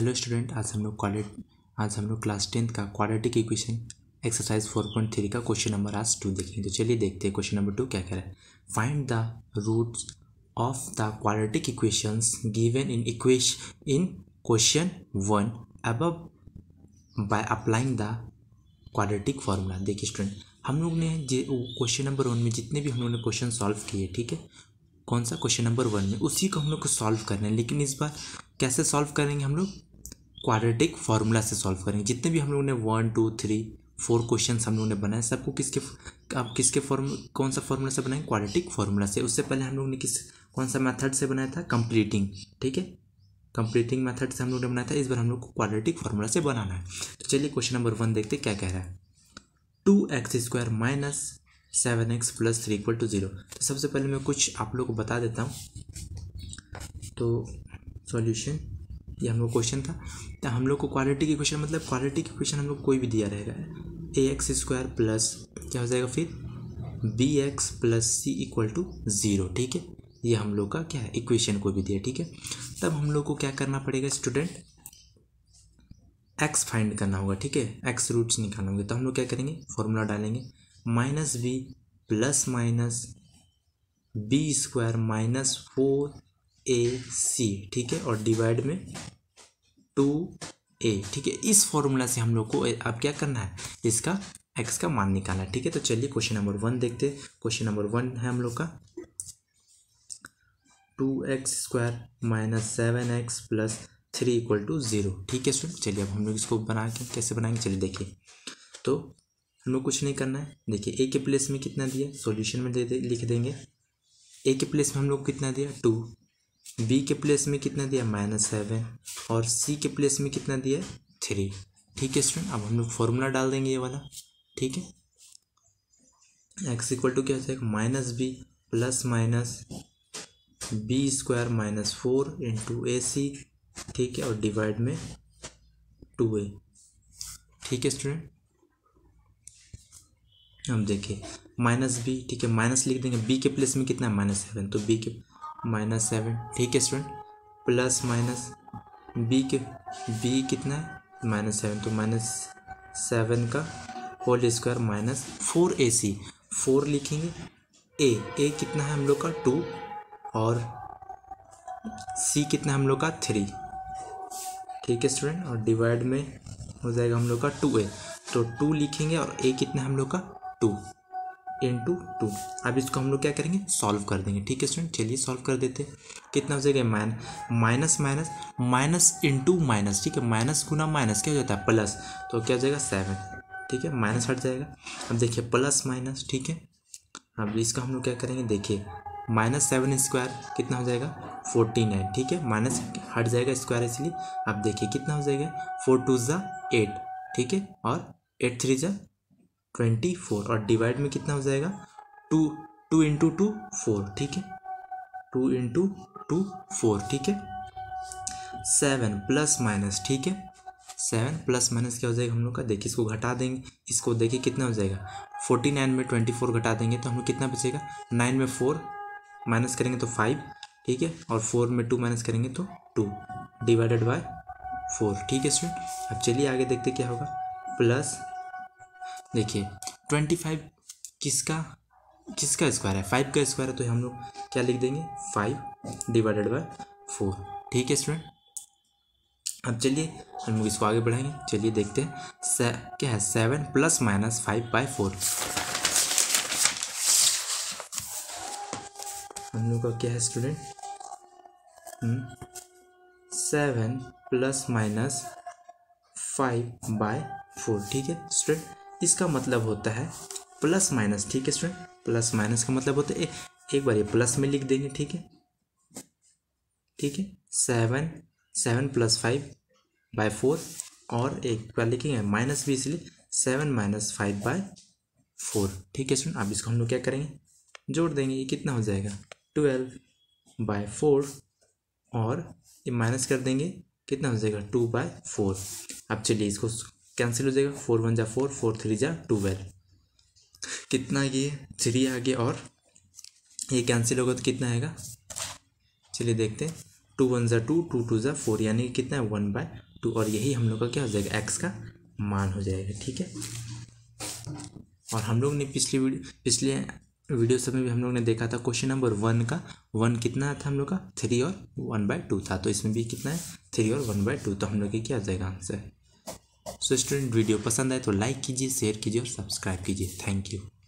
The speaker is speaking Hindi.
हेलो स्टूडेंट, आज हम लोग क्लास 10 का क्वाड्रेटिक इक्वेशन एक्सरसाइज 4.3 का क्वेश्चन नंबर आज 2 देखेंगे। तो चलिए देखते हैं क्वेश्चन नंबर 2 क्या कह रहा है। Find the roots of the quadratic equations given in question 1 above by applying the quadratic formula. देखिए स्टूडेंट, हम लोग ने क्वेश्चन नंबर 1 में जितने भी हम लोगों ने क्वेश्चन सॉल्व किए, ठीक है, कौन सा क्वेश्चन नंबर 1 में, उसी को हम लोग को सॉल्व करना है। लेकिन इस बार कैसे सॉल्व करेंगे, हम लोग क्वाड्रेटिक फार्मूला से सॉल्व करेंगे। जितने भी हम लोगों ने 1 2 3 4 क्वेश्चन हम लोगों ने बनाए, सबको कौन सा फार्मूला से बनाएंगे, क्वाड्रेटिक फार्मूला से। उससे पहले हम लोग ने कौन सा मेथड से बनाया था, कंप्लीटिंग, ठीक है, कंप्लीटिंग मेथड से हम लोग ने बनाया था। इस बार हम लोग को क्वाड्रेटिक फार्मूला से बनाना है। तो चलिए क्वेश्चन नंबर 1 देखते क्या कह रहा है। 2x² minus 7x+3 = 0। तो सबसे पहले मैं कुछ आप लोग को बता देता हूँ। तो सॉल्यूशन, ये हम लोग क्वेश्चन था। तो हम लोग को क्वाड्रेटिक इक्वेशन मतलब क्वाड्रेटिक इक्वेशन हम लोग कोई भी दिया रहेगा, ax² प्लस क्या हो जाएगा फिर bx+c = 0, ठीक है। ये हम लोग का क्या है, इक्वेशन कोई भी दिया, ठीक है। तब हम लोग को क्या करना पड़ेगा स्टूडेंट, x फाइंड करना होगा, ठीक है, x रूट्स निकालना होगा। तो हम लोग क्या करेंगे, फॉर्मूला डालेंगे -b plus minus b² minus 4ac, ठीक है, और डिवाइड में 2a, ठीक है। इस फॉर्मूला से हम लोग को अब क्या करना है, इसका x का मान निकालना है, ठीक है। तो चलिए क्वेश्चन नंबर 1 देखते हैं। क्वेश्चन नंबर 1 है हम लोग का 2x² माइनस 7x+3 = 0, ठीक है स्टूडेंट। चलिए अब हम लोग इसको बना के कैसे बनाएंगे, चलिए देखिए। तो हम लोग कुछ नहीं करना है, देखिए a के प्लेस में कितना दिया, सॉल्यूशन में लिख देंगे। a के प्लेस में हम लोग कितना दिया, 2, b के प्लेस में कितना दिया, -7, और c के प्लेस में कितना दिया, 3, ठीक है स्टूडेंट। अब हम लोग फॉर्मूला डाल देंगे ये वाला, ठीक है। x = क्या हो जाएगा, -b plus minus b² minus 4 * ac, ठीक है, और डिवाइड में 2a, ठीक है स्टूडेंट। हम देखिए -b, ठीक है, माइनस लिख देंगे, b के प्लेस में कितना है, -7, तो b के -7, ठीक है स्टूडेंट, प्लस माइनस b कितना है, -7, तो -7² माइनस 4ac, 4 लिखेंगे। a कितना है हम लोग का, 2, और c कितना है हम लोग का, 3, ठीक है स्टूडेंट, और डिवाइड में हो जाएगा हम लोग का 2a, तो 2 लिखेंगे, और a कितना है हम लोग का, 2 × 2। अब इसको हम लोग क्या करेंगे, सॉल्व कर देंगे, ठीक है स्टूडेंट। चलिए सॉल्व कर देते हैं, कितना हो जाएगा, माइनस × माइनस, ठीक है, माइनस गुना माइनस क्या हो जाता है, प्लस, तो क्या हो जाएगा 7, ठीक है, माइनस हट जाएगा। अब देखिए प्लस माइनस, ठीक है। अब इसका हम लोग क्या करेंगे, देखिए -7² कितना हो जाएगा, 49, ठीक है, माइनस हट जाएगा स्क्वायर, इसलिए अब देखिए कितना हो जाएगा, 4 × 2 = 8, ठीक है, और 8 × 3 = 24, और डिवाइड में कितना हो जाएगा, 2 × 2 = 4, ठीक है, 2 × 2 = 4, ठीक है। 7 प्लस माइनस, ठीक है, 7 प्लस माइनस क्या हो जाएगा हम लोग का, देखिए इसको घटा देंगे, इसको देखिए कितना हो जाएगा, 49 में 24 घटा देंगे तो हम लोग कितना बचेगा, 9 में 4 माइनस करेंगे तो 5, ठीक है, और 4 में 2 माइनस करेंगे तो 2 ÷ 4, ठीक है स्टूडेंट। अब चलिए आगे देखते क्या होगा। प्लस देखिए 25 किसका स्क्वायर है, 5 का स्क्वायर है, तो हम लोग क्या लिख देंगे, 5 ÷ 4, ठीक है स्टूडेंट। अब चलिए हम लोग इसको आगे बढ़ाएंगे, चलिए देखते हैं क्या है, 7 प्लस माइनस 5/4, हम लोग का क्या है स्टूडेंट, 7 प्लस माइनस 5/4, ठीक है स्टूडेंट। इसका मतलब होता है प्लस माइनस, ठीक है स्टूडेंट, प्लस माइनस का मतलब होता है एक बार ये प्लस में लिख देंगे, ठीक है, ठीक है, 7 प्लस 5/4, और एक बार लिखेंगे माइनस भी, इसलिए 7 माइनस 5/4, ठीक है स्टूडेंट। अब इसको हम लोग क्या करेंगे, जोड़ देंगे, ये कितना हो जाएगा, 12/4, और ये माइनस कर देंगे, कितना हो जाएगा, 2/4। अब चलिए इसको कैंसिल हो जाएगा, 4 × 1 = 4, 4 × 3 = 12, कितना ये 3 आगे और ये कैंसिल होगा तो कितना आएगा, चलिए देखते हैं, 2 × 1 = 2, 2 × 2 = 4, यानी कितना है 1/ टू और यही हम लोग का क्या हो जाएगा एक्स का मान हो जाएगा। ठीक है, और हम लोग ने पिछले वीडियो सब में भी हम लोग ने देखा था क्वेश्चन नंबर 1 का 1 कितना था हम लोग का 3 और 1/2 था, तो इसमें भी कितना है 3 और 1/2, तो हम लोग की क्या आ जाएगा आंसर। सो स्टूडेंट वीडियो पसंद आए तो लाइक कीजिए, शेयर कीजिए और सब्सक्राइब कीजिए। Thank you.